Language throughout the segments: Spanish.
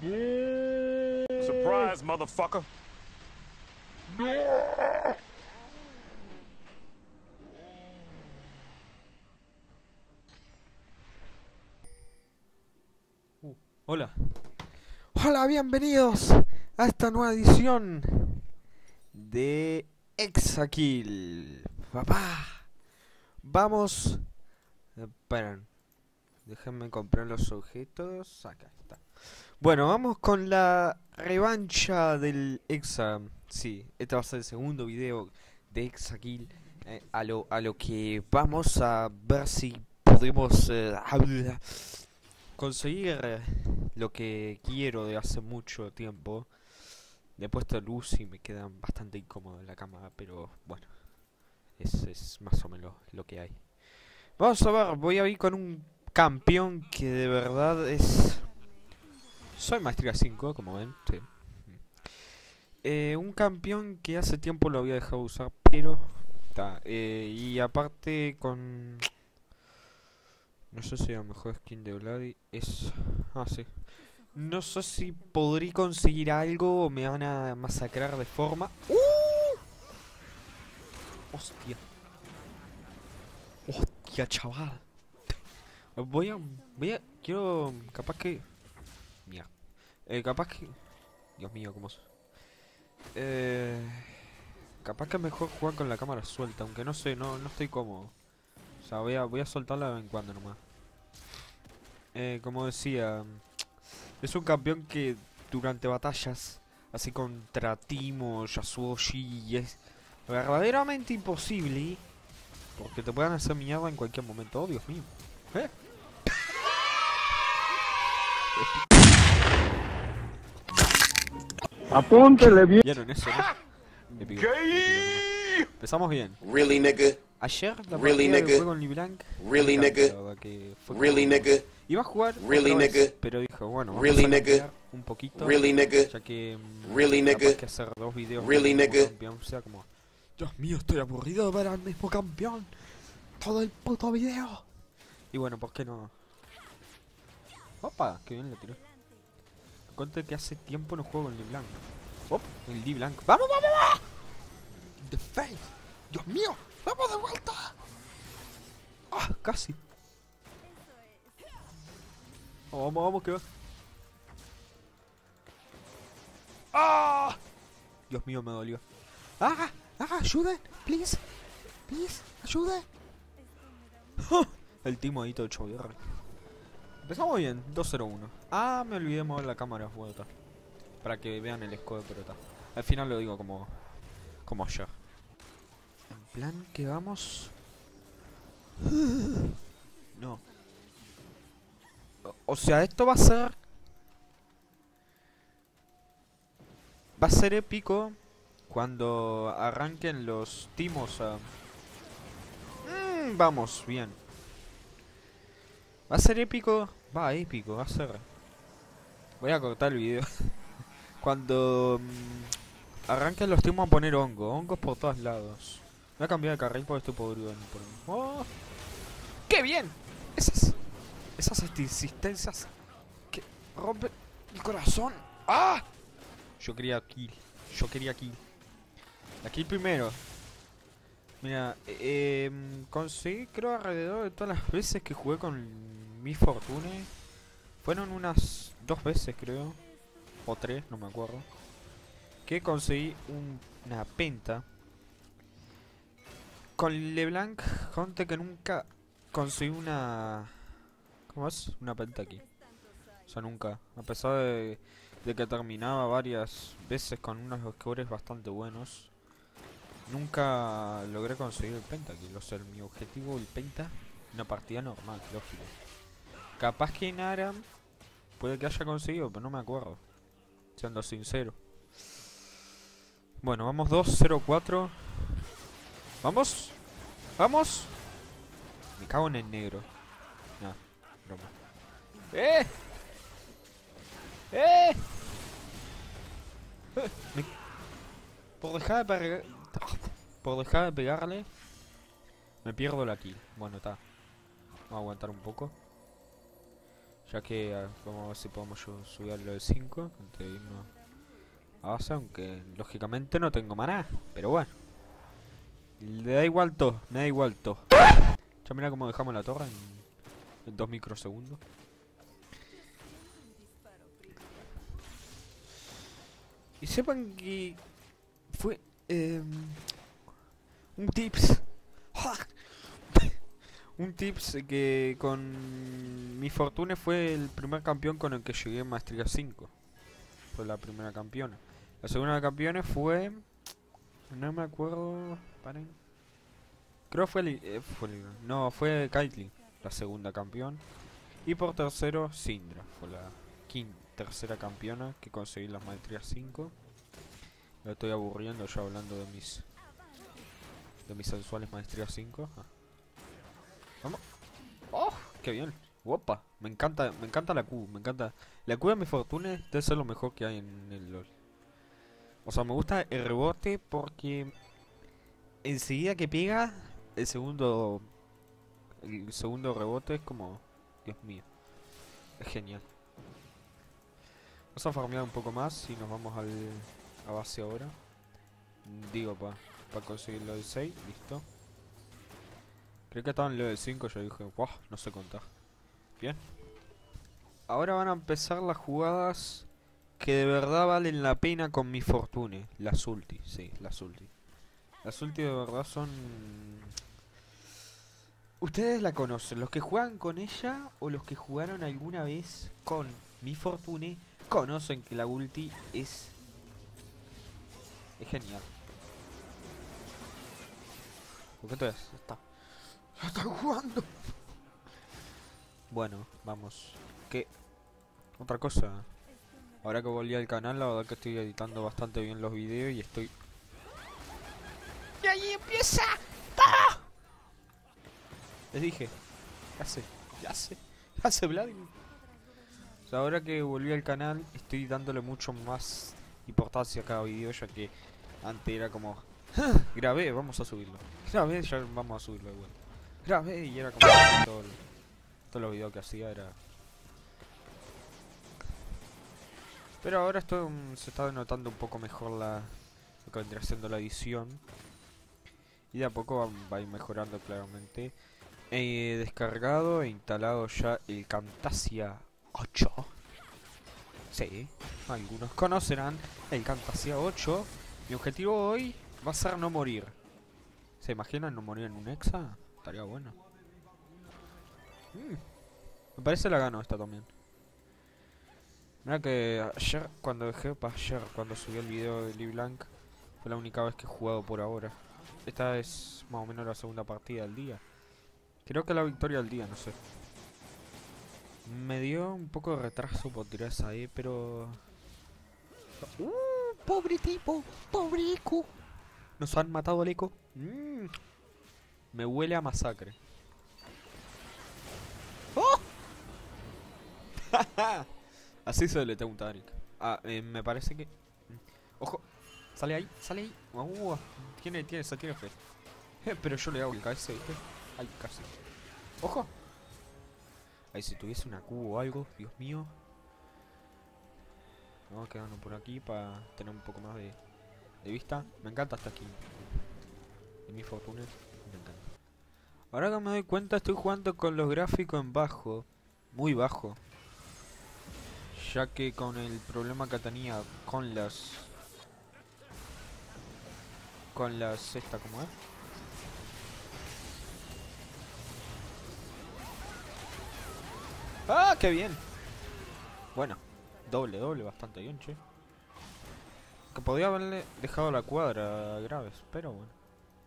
Surprise, motherfucker. Hola. Hola, bienvenidos a esta nueva edición de Hexakill. Papá. Vamos. Esperen. Déjenme comprar los objetos. Acá está. Bueno, vamos con la revancha del Hexa. Sí, este va a ser el segundo video de Hexakill. A lo que vamos a ver si podemos conseguir lo que quiero de hace mucho tiempo. Le he puesto luz y me queda bastante incómodo en la cámara, pero bueno, es más o menos lo que hay. Vamos a ver, voy a ir con un campeón que de verdad es... Soy maestría 5, como ven, sí. Un campeón que hace tiempo lo había dejado de usar, pero... Ta, y aparte con... No sé si la mejor skin de Vladi es... Ah, sí. No sé si podré conseguir algo o me van a masacrar de forma... Hostia. Hostia, chaval. Voy a... Quiero... Capaz que... Mira. Capaz que... Dios mío, cómo es. Capaz que es mejor jugar con la cámara suelta. Aunque no sé, no estoy cómodo. O sea, voy a soltarla de vez en cuando nomás. Como decía... Es un campeón que durante batallas... Así contra Teemo, Yasuoji... Es verdaderamente imposible. Porque te pueden hacer mierda en cualquier momento. Oh, Dios mío. Apúntele bien. ¿Vieron eso, no? Me pegó. Empezamos bien. Really, nigga. Ayer la partida de juego en LeBlanc. Really, nigga. Really, nigga. Iba a jugar, really, nigga. Pero dijo, bueno, vamos a cambiar un poquito. Really, nigga. Ya que capaz que hacer dos videos como campeón, o sea, como... Dios mío, estoy aburrido de ver al mismo campeón todo el puto video. Y bueno, ¿por qué no? Opa, que bien le tiró. Cuenta que hace tiempo no juego con D-blank. Op, el D-blank. ¡Vamos, vamos, vamos! The face. Dios mío, vamos de vuelta. Ah, casi. Oh, vamos, vamos, que va. ¡Ah! Dios mío, me dolió. ¡Ah! ¡Ah! ¡Ayuden! ¡Please! ¡Please! ¡Ayuden! El Teemo ahí todo choviar. Empezamos bien, 2-0-1. Ah, me olvidé mover la cámara vuelta. Para que vean el escudo de pelota. Al final lo digo como ayer. En plan que vamos. No. O sea, esto va a ser. Va a ser épico cuando arranquen los Teemos a... vamos, bien. Va a ser épico. Va, épico, va a ser. Voy a cortar el video. Cuando arranquen los Teemos a poner hongos por todos lados. Voy a cambiar de carril porque estoy podrido. ¡Oh! ¡Qué bien! Esas existencias que rompen el corazón. ¡Ah! Yo quería kill. La kill primero. Mira, conseguí creo alrededor de todas las veces que jugué con Miss Fortune. Fueron unas 2 veces creo. O 3, no me acuerdo. Que conseguí una penta. Con LeBlanc, conté que nunca conseguí una... ¿Cómo es? Una penta aquí. O sea, nunca. A pesar de que terminaba varias veces con unos scores bastante buenos. Nunca logré conseguir el penta, que o sea, mi objetivo el penta, una partida normal, lógico. Capaz que en Aram puede que haya conseguido, pero no me acuerdo, siendo sincero. Bueno, vamos 2-0-4. Vamos, vamos. Me cago en el negro. No, broma. Por dejar de pegarle, me pierdo la kill. Bueno, está. Vamos a aguantar un poco. Ya que vamos a ver si podemos subirlo de 5 antes de irnos a base, aunque lógicamente no tengo maná, pero bueno. Le da igual todo, me da igual todo. Ya mira cómo dejamos la torre en 2 microsegundos. Y sepan que fue un tips. Un tips que con Miss Fortune fue el primer campeón con el que llegué en Maestría 5. Fue la primera campeona. La segunda campeona fue... no me acuerdo... paren. Creo que fue Kaitlyn, la segunda campeona. Y por tercero, Syndra. Fue la tercera campeona que conseguí las Maestrías 5. Lo estoy aburriendo ya hablando de mis sensuales Maestrías 5. Ah. Vamos. ¡Oh! ¡Qué bien! ¡Opa! Me encanta la Q, me encanta. La Q de Miss Fortune debe ser lo mejor que hay en el LOL. O sea, me gusta el rebote porque enseguida que pega, el segundo rebote es como... Dios mío. Es genial. Vamos a farmear un poco más y nos vamos a base ahora. Digo, para conseguir lo del 6, listo. Creo que estaban en level 5, yo dije, wow, no sé contar. Bien. Ahora van a empezar las jugadas que de verdad valen la pena con Miss Fortune. Las ulti, sí, las ulti. Las ulti de verdad son... Ustedes la conocen, los que juegan con ella o los que jugaron alguna vez con Miss Fortune, conocen que la ulti es genial. ¿Por qué te ves? ¡Está jugando! Bueno, vamos. ¿Qué? Otra cosa. Ahora que volví al canal, la verdad que estoy editando bastante bien los videos y estoy... ¡Y ahí empieza! ¡Ah! Les dije. ¿Qué hace Vladimir? O sea, ahora que volví al canal, estoy dándole mucho más importancia a cada video, ya que antes era como... ¡Ah! Grabé, vamos a subirlo. Grabé, ya vamos a subirlo de vuelta. Grabé y era como... Todos los videos que hacía era... Pero ahora esto se está notando un poco mejor lo que vendría siendo la edición. Y de a poco va a ir mejorando claramente. He descargado e instalado ya el Camtasia 8. Sí, algunos conocerán el Camtasia 8. Mi objetivo hoy va a ser no morir. ¿Se imaginan no morir en un Hexa? Estaría bueno. Me parece la gano esta también. Mira que ayer cuando subí el video de LeBlanc fue la única vez que he jugado por ahora. Esta es más o menos la segunda partida del día. Creo que la victoria del día, no sé. Me dio un poco de retraso por tirar esa E, pero... ¡Pobre tipo! ¡Pobre Eko! Nos han matado al Eko. Me huele a masacre. ¡Oh! Así se le tengo un Taric. Me parece que... ¡Ojo! ¡Sale ahí! ¡Sale ahí! Tiene fe. Pero yo le hago el KS, ¿viste? ¡Ay, casi! ¡Ojo! Ahí si tuviese una Q o algo, Dios mío. Vamos a quedarnos por aquí para tener un poco más de vista. Me encanta hasta aquí. De Miss Fortune, me encanta. Ahora que me doy cuenta, estoy jugando con los gráficos en bajo. Muy bajo. Ya que con el problema que tenía con las... esta, ¿cómo es? ¡Ah, qué bien! Bueno, doble, bastante bien, che. Que podía haberle dejado la cuadra a Graves, pero bueno.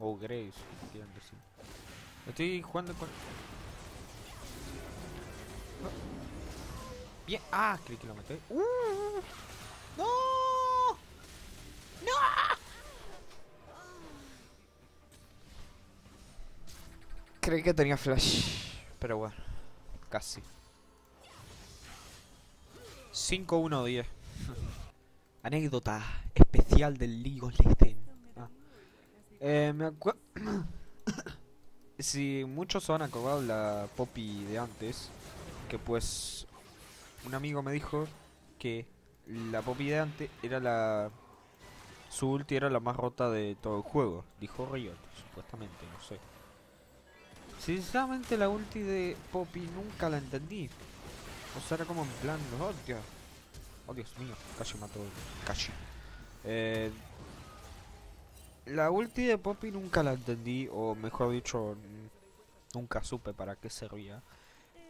O Graves, si quieran decir. Estoy jugando con... Bien, ah, creí que lo maté. ¡No! ¡No! Creí que tenía flash, pero bueno, casi. 5-1-10. Anécdota especial del League of Legends. Me acuerdo. Si muchos se van a acordar la Poppy de antes, que pues un amigo me dijo que la Poppy de antes era la... Su ulti era la más rota de todo el juego. Dijo Riot, supuestamente, no sé. Sinceramente la ulti de Poppy nunca la entendí. O sea, era como en plan, oh Dios. Oh Dios mío, casi mató. Casi. La ulti de Poppy nunca la entendí, o mejor dicho, nunca supe para qué servía.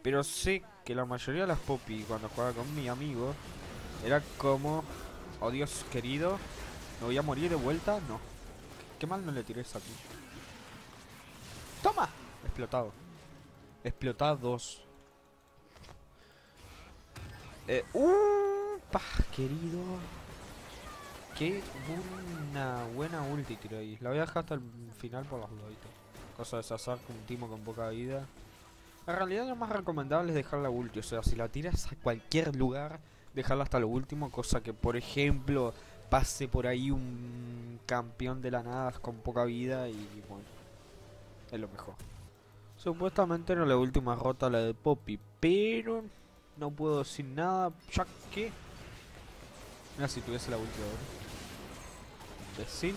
Pero sé que la mayoría de las Poppy cuando jugaba con mi amigo era como, oh Dios querido, ¿me voy a morir de vuelta? No. Qué mal no le tiré esa aquí. ¡Toma! Explotado. Explotados. Querido. Qué una buena ulti tiro ahí. La voy a dejar hasta el final por las loditas. Cosa de sazar con un Teemo con poca vida. En realidad lo más recomendable es dejar la ulti. O sea, si la tiras a cualquier lugar, dejarla hasta lo último. Cosa que, por ejemplo, pase por ahí un campeón de la nada con poca vida y bueno, es lo mejor. Supuestamente era la última rota la de Poppy, pero no puedo decir nada, ya que... Mira si tuviese la última ahora. Decir.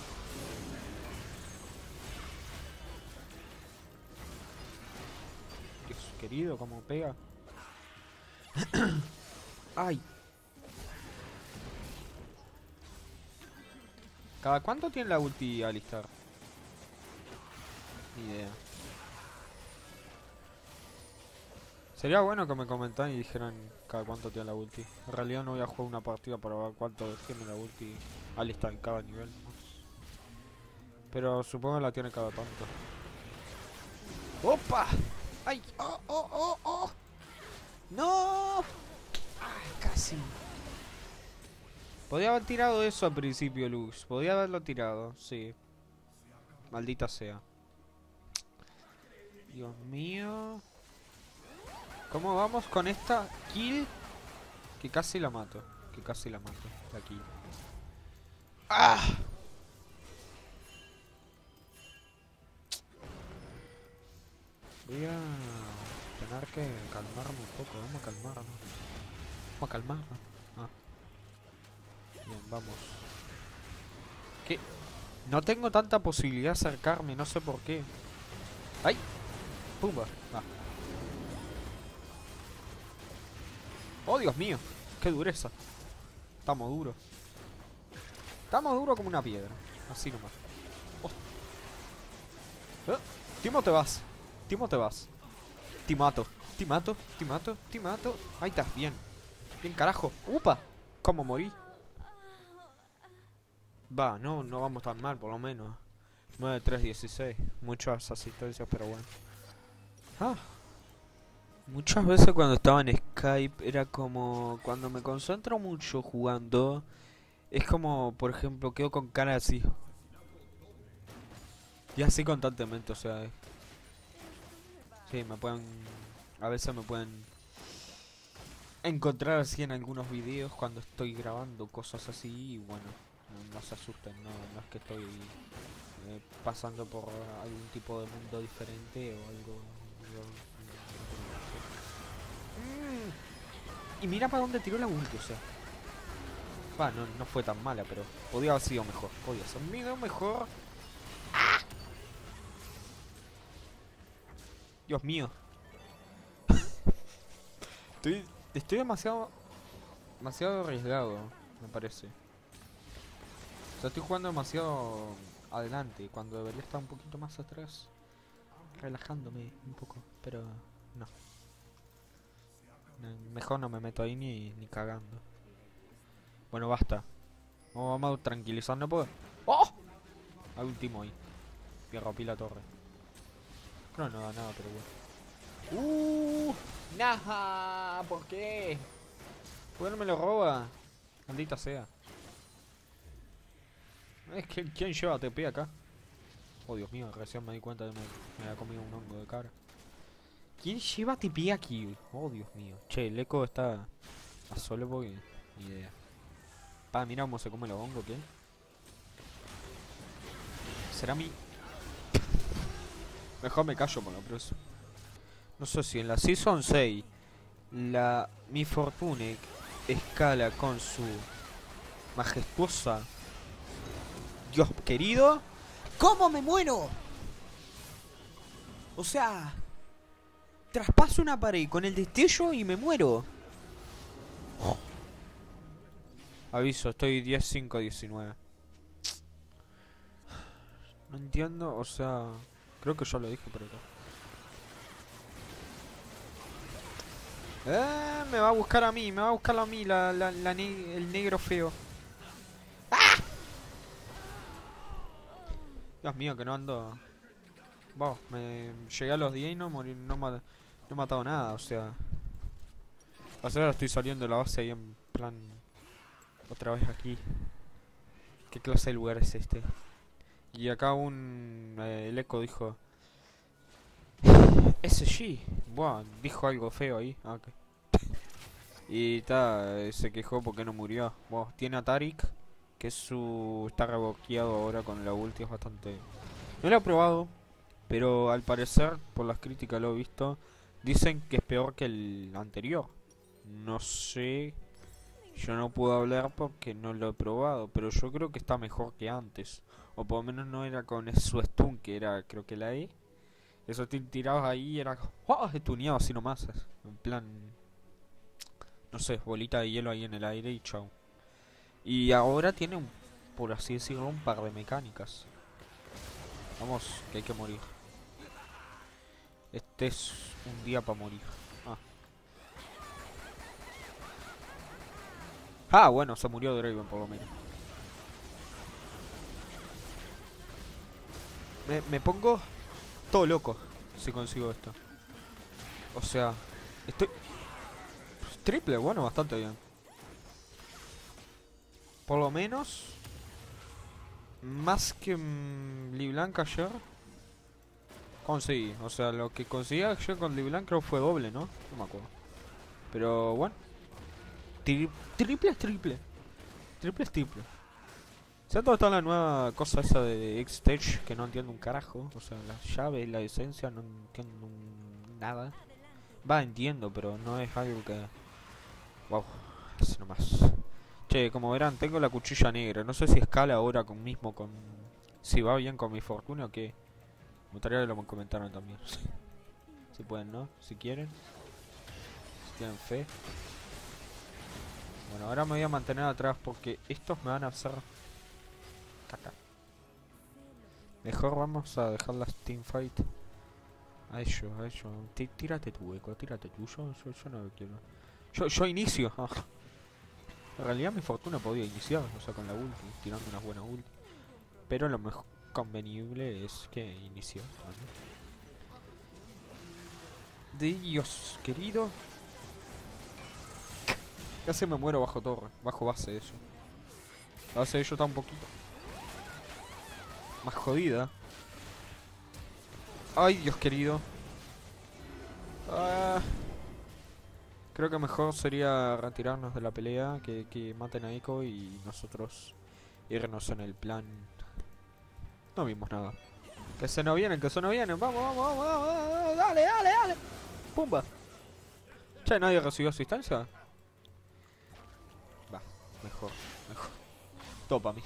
Dios querido, como pega. Ay. ¿Cada cuánto tiene la ulti Alistar? Ni idea. Sería bueno que me comentaran y dijeran cada cuánto tiene la ulti. En realidad no voy a jugar una partida para ver cuánto tiene la ulti Alistar en cada nivel. Pero supongo que la tiene cada tanto. ¡Opa! ¡Ay! ¡Oh, oh, oh, oh! ¡No! ¡Ah, casi! Podría haber tirado eso al principio, Lux. Podría haberlo tirado, sí. Maldita sea. Dios mío. ¿Cómo vamos con esta kill? Que casi la mato. Que casi la mato. La kill. ¡Ah! Voy a tener que calmarme un poco. Vamos a calmarnos. Vamos a calmarnos. Ah. Bien, vamos. ¿Qué? No tengo tanta posibilidad de acercarme, no sé por qué. ¡Ay! ¡Pumba! Ah. ¡Oh, Dios mío! ¡Qué dureza! Estamos duros. Estamos duros como una piedra. Así nomás. Oh. Teemo, te vas. Teemo, te vas. Teemato. Teemato. Teemato. Teemato. Ahí estás, bien. Bien, carajo. ¡Upa! ¿Cómo morí? Va, no vamos tan mal, por lo menos. 9-3-16. Muchas asistencias, pero bueno. Ah. Muchas veces cuando estaba en Skype era como... Cuando me concentro mucho jugando, es como, por ejemplo, quedo con cara así. Y así constantemente, o sea... Sí, me pueden... A veces me pueden... Encontrar así en algunos videos cuando estoy grabando cosas así y bueno... No se asusten, no es que estoy pasando por algún tipo de mundo diferente o algo... Y mira para dónde tiró la ulti, o sea. Va, no fue tan mala, pero podía haber sido mejor. Podía ser medio mejor. ¡Ah! Dios mío. estoy demasiado arriesgado, me parece. O sea, estoy jugando demasiado adelante, cuando debería estar un poquito más atrás, relajándome un poco, pero no. Mejor no me meto ahí ni cagando. Bueno, basta. Vamos a tranquilizarnos, ¿no puedo? ¡Oh! Hay un Teemo ahí. Y rompí la torre. Pero no da nada, pero bueno. ¡Naja! ¿Por qué? ¿Por qué no me lo roba? Maldita sea. Es que, ¿quién lleva TP acá? Oh, Dios mío, recién me di cuenta de que me había comido un hongo de cara. ¿Quién lleva TP aquí? Oh, Dios mío. Che, el Eko está a solo porque... Ni idea. Pa, mira cómo se come los hongos, ¿qué? ¿Será mi...? Mejor me callo, mono, pero eso... No sé si en la Season 6 Miss Fortune escala con su majestuosa Dios querido. ¿Cómo me muero? O sea, traspaso una pared con el destello y me muero. Oh. Aviso, estoy 10-5-19. No entiendo, o sea, creo que ya lo dije por acá. Me va a buscar a mí, el negro feo. ¡Ah! Dios mío, que no ando. Wow, me llegué a los 10 y no morí, no he matado nada, o sea. O sea, ahora estoy saliendo de la base ahí en plan. Otra vez aquí. ¿Qué clase de lugar es este? Y acá el Eko dijo SG. Buah, dijo algo feo ahí. Ah, ok. Y se quejó porque no murió. Buah, tiene a Taric, que es está reboqueado ahora con la ulti, es bastante. No lo he probado, pero al parecer, por las críticas lo he visto, dicen que es peor que el anterior. No sé. Yo no puedo hablar porque no lo he probado, pero yo creo que está mejor que antes. O por lo menos no era con su stun, que era, creo que la E. Esos tirados ahí eran estuneados así nomás. En plan, no sé, bolita de hielo ahí en el aire y chau. Y ahora tiene, por así decirlo, un par de mecánicas. Vamos, que hay que morir. Este es un día para morir. Ah, bueno, se murió Draven por lo menos. Me pongo todo loco si consigo esto. O sea, estoy triple, bueno, bastante bien. Por lo menos más que LeBlanc ayer conseguí. O sea, lo que conseguí ayer con LeBlanc creo fue doble, ¿no? No me acuerdo. Pero bueno, triple es triple. Triple es triple. O sea, todo está en la nueva cosa esa de X-Stage, que no entiendo un carajo. O sea, las llaves, la esencia, no entiendo nada. Va, entiendo, pero no es algo que... Wow, así nomás. Che, como verán, tengo la cuchilla negra. No sé si escala ahora si va bien con mi fortuna o qué. Me gustaría que lo comentaran también. Si pueden, ¿no? Si quieren. Si tienen fe. Bueno, ahora me voy a mantener atrás porque estos me van a hacer... Acá. Mejor vamos a dejar las teamfight a ellos, Tírate tu hueco, tírate tú. Yo no quiero. Yo inicio. En realidad mi fortuna podía iniciar, o sea, con la ulti, tirando unas buenas ulti. Pero lo mejor convenible es que inició. Dios querido. Casi me muero bajo torre, bajo base de eso. La base de ellos está un poquito más jodida. Ay, Dios querido. Creo que mejor sería retirarnos de la pelea, que maten a Eko y nosotros irnos en el plan. No vimos nada. Que se nos vienen, vamos, vamos, dale. Pumba. Che, ¿nadie recibió su instancia? Va, mejor. Todo para mí.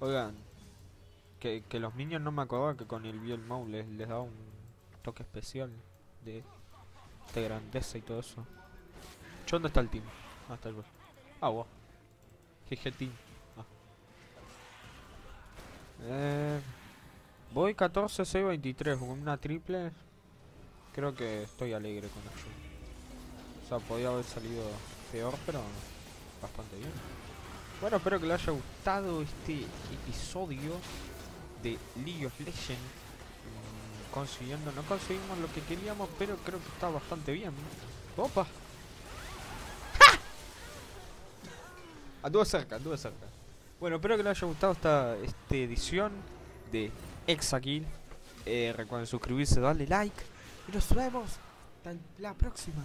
Oigan, que los niños no me acordaba que con el Viol Mouse les daba un toque especial de grandeza y todo eso. ¿Yo dónde está el team? Ah, está el gol. Ah, wow. Dije team. Ah. Voy 14-6-23 con una triple. Creo que estoy alegre con eso. O sea, podía haber salido peor, pero bastante bien. Bueno, espero que les haya gustado este episodio de League of Legends. No conseguimos lo que queríamos, pero creo que está bastante bien. ¡Opa! ¡Ja! Anduve cerca. Bueno, espero que les haya gustado esta edición de Hexakill. Recuerden suscribirse, darle like y nos vemos hasta la próxima.